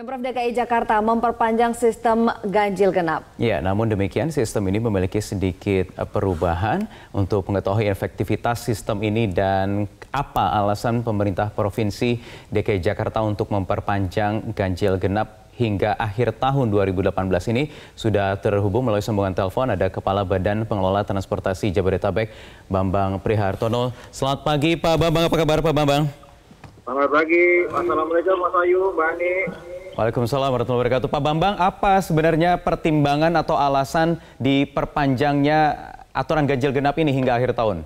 Pemprov DKI Jakarta memperpanjang sistem ganjil genap. Ya, namun demikian sistem ini memiliki sedikit perubahan. Untuk mengetahui efektivitas sistem ini dan apa alasan pemerintah Provinsi DKI Jakarta untuk memperpanjang ganjil genap hingga akhir tahun 2018 ini, sudah terhubung melalui sambungan telepon ada Kepala Badan Pengelola Transportasi Jabodetabek, Bambang Prihartono. Selamat pagi Pak Bambang, apa kabar Pak Bambang? Selamat pagi, Assalamualaikum Mas Ayu, Mbak Ani. Waalaikumsalam warahmatullahi wabarakatuh. Pak Bambang, apa sebenarnya pertimbangan atau alasan diperpanjangnya aturan ganjil genap ini hingga akhir tahun?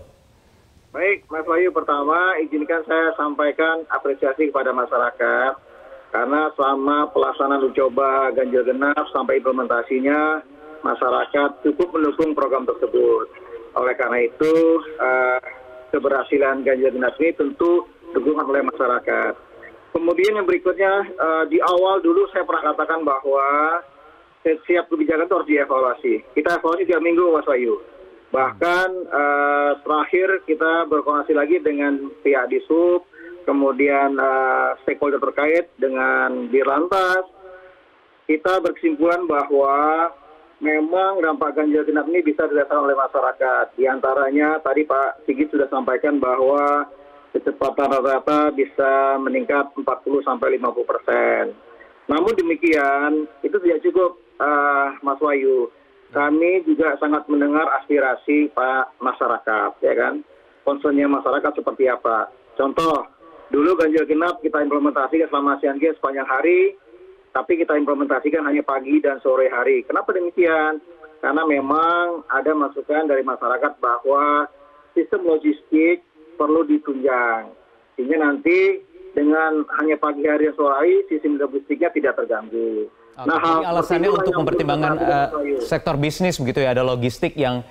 Baik, Mas Bayu, pertama izinkan saya sampaikan apresiasi kepada masyarakat karena selama pelaksanaan uji coba ganjil genap sampai implementasinya masyarakat cukup mendukung program tersebut. Oleh karena itu, keberhasilan ganjil genap ini tentu dukungan oleh masyarakat. Kemudian yang berikutnya, di awal dulu saya pernah katakan bahwa setiap kebijakan itu harus dievaluasi. Kita evaluasi tiap minggu, Mas Bayu. Bahkan terakhir kita berkoordinasi lagi dengan pihak Dishub, kemudian stakeholder terkait dengan Dirlantas. Kita berkesimpulan bahwa memang dampak ganjil genap ini bisa dirasakan oleh masyarakat. Di antaranya tadi Pak Sigit sudah sampaikan bahwa kecepatan rata-rata bisa meningkat 40–50%. Namun demikian, itu tidak cukup, Mas Wahyu. Kami juga sangat mendengar aspirasi Pak masyarakat, ya kan? Concernnya masyarakat seperti apa? Contoh, dulu ganjil genap kita implementasikan selama Asian Games sepanjang hari, tapi kita implementasikan hanya pagi dan sore hari. Kenapa demikian? Karena memang ada masukan dari masyarakat bahwa sistem logistik perlu ditunjang, sehingga nanti dengan hanya pagi hari dan sore hari sistem logistiknya tidak terganggu. Oke, nah, alasannya untuk mempertimbangkan sektor bisnis begitu ya, ada logistik yang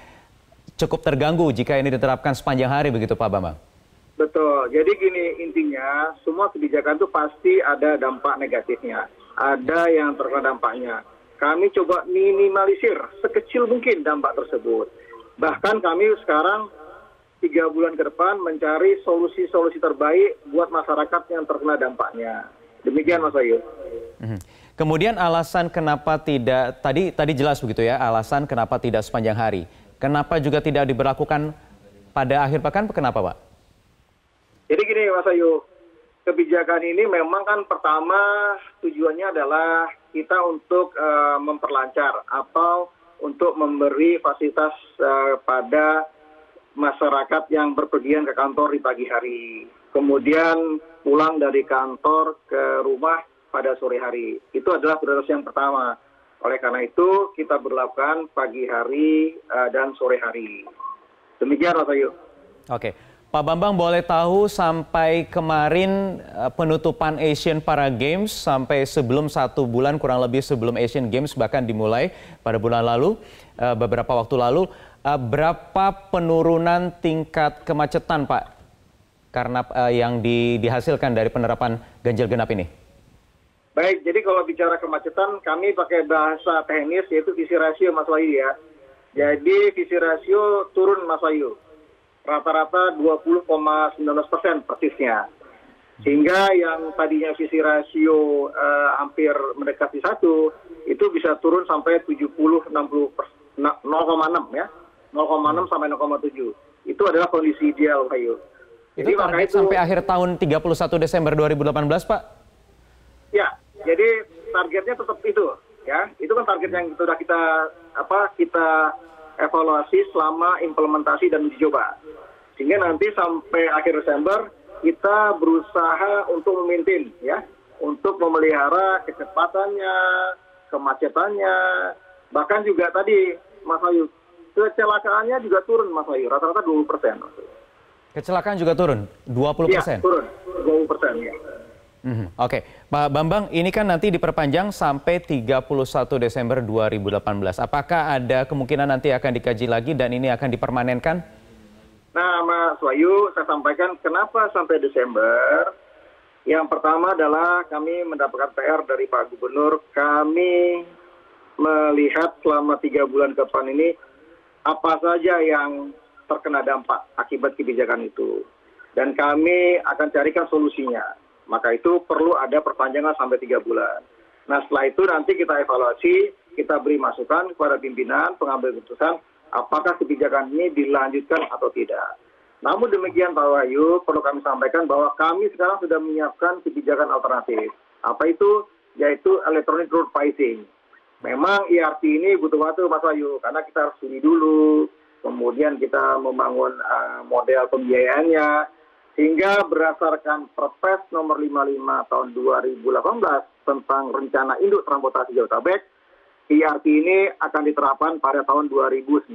cukup terganggu jika ini diterapkan sepanjang hari begitu Pak Bambang. Betul. Jadi gini intinya, semua kebijakan itu pasti ada dampak negatifnya, ada yang terkena dampaknya. Kami coba minimalisir sekecil mungkin dampak tersebut. Bahkan kami sekarang 3 bulan ke depan mencari solusi-solusi terbaik buat masyarakat yang terkena dampaknya. Demikian Mas Ayu. Kemudian alasan kenapa tidak, tadi jelas begitu ya, alasan kenapa tidak sepanjang hari. Kenapa juga tidak diberlakukan pada akhir pekan, kenapa Pak? Jadi gini Mas Ayu, kebijakan ini memang kan pertama tujuannya adalah kita untuk memperlancar atau untuk memberi fasilitas pada masyarakat yang berpergian ke kantor di pagi hari, kemudian pulang dari kantor ke rumah pada sore hari. Itu adalah prioritas yang pertama. Oleh karena itu, kita berlakukan pagi hari dan sore hari. Demikian, Mas Ayu. Oke, Pak Bambang boleh tahu sampai kemarin penutupan Asian Para Games sampai sebelum 1 bulan kurang lebih sebelum Asian Games bahkan dimulai pada bulan lalu, beberapa waktu lalu. Berapa penurunan tingkat kemacetan, Pak? Karena yang dihasilkan dari penerapan ganjil genap ini. Baik, jadi kalau bicara kemacetan, kami pakai bahasa teknis yaitu visi rasio, Mas Wahyu ya. Jadi visi rasio turun, Mas Wahyu. Rata-rata 20,19% persisnya. Sehingga yang tadinya visi rasio hampir mendekati 1, itu bisa turun sampai 70–60%, 0,6 ya. 0,6–0,7 itu adalah kondisi ideal, Pak Yu. Jadi makanya itu sampai akhir tahun 31 Desember 2018, Pak. Ya, jadi targetnya tetap itu, ya. Itu kan target yang sudah kita evaluasi selama implementasi dan uji coba. Sehingga nanti sampai akhir Desember kita berusaha untuk memaintain, ya, untuk memelihara kecepatannya, kemacetannya, bahkan juga tadi Mas Ayu, kecelakaannya juga turun, Mas Wahyu, rata-rata 20%. Kecelakaan juga turun, 20%? Iya, turun, 20%. Ya. Oke, Pak Bambang, ini kan nanti diperpanjang sampai 31 Desember 2018. Apakah ada kemungkinan nanti akan dikaji lagi dan ini akan dipermanenkan? Nah, Mas Wahyu, saya sampaikan kenapa sampai Desember. Yang pertama adalah kami mendapatkan PR dari Pak Gubernur. Kami melihat selama 3 bulan ke depan ini, apa saja yang terkena dampak akibat kebijakan itu. Dan kami akan carikan solusinya. Maka itu perlu ada perpanjangan sampai 3 bulan. Nah setelah itu nanti kita evaluasi, kita beri masukan kepada pimpinan pengambil keputusan apakah kebijakan ini dilanjutkan atau tidak. Namun demikian Pak Wahyu, perlu kami sampaikan bahwa kami sekarang sudah menyiapkan kebijakan alternatif. Apa itu? Yaitu electronic road pricing. Memang ERP ini butuh waktu Mas Wahyu, karena kita harus studi dulu, kemudian kita membangun model pembiayaannya, sehingga berdasarkan Perpres nomor 55 tahun 2018 tentang rencana induk transportasi Jabodetabek, ERP ini akan diterapkan pada tahun 2019.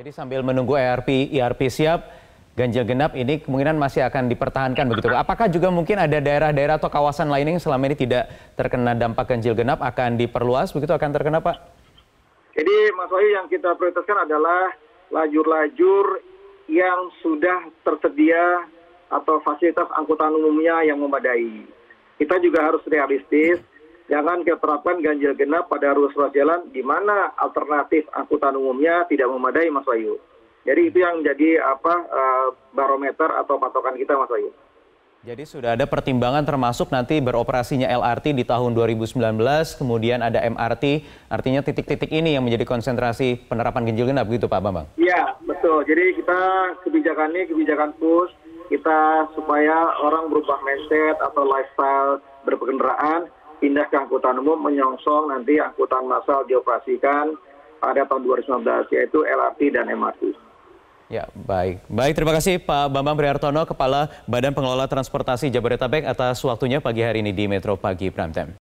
Jadi sambil menunggu ERP siap, ganjil genap ini kemungkinan masih akan dipertahankan begitu. Apakah juga mungkin ada daerah-daerah atau kawasan lain yang selama ini tidak terkena dampak ganjil genap akan diperluas begitu, akan terkena Pak? Jadi Mas Wahyu, yang kita prioritaskan adalah lajur-lajur yang sudah tersedia atau fasilitas angkutan umumnya yang memadai. Kita juga harus realistis, jangan keterapkan ganjil genap pada ruas-ruas jalan di mana alternatif angkutan umumnya tidak memadai Mas Wahyu. Jadi itu yang menjadi barometer atau patokan kita Mas Wahyu. Jadi sudah ada pertimbangan termasuk nanti beroperasinya LRT di tahun 2019, kemudian ada MRT, artinya titik-titik ini yang menjadi konsentrasi penerapan ganjil genap gitu Pak Bambang? Iya, betul. Jadi kita kebijakan ini, kebijakan push, kita supaya orang berubah mindset atau lifestyle berpengendaraan, pindah ke angkutan umum, menyongsong nanti angkutan massal dioperasikan pada tahun 2019, yaitu LRT dan MRT. Ya, baik. Terima kasih Pak Bambang Prihartono, Kepala Badan Pengelola Transportasi Jabodetabek atas waktunya pagi hari ini di Metro Pagi Prime Time.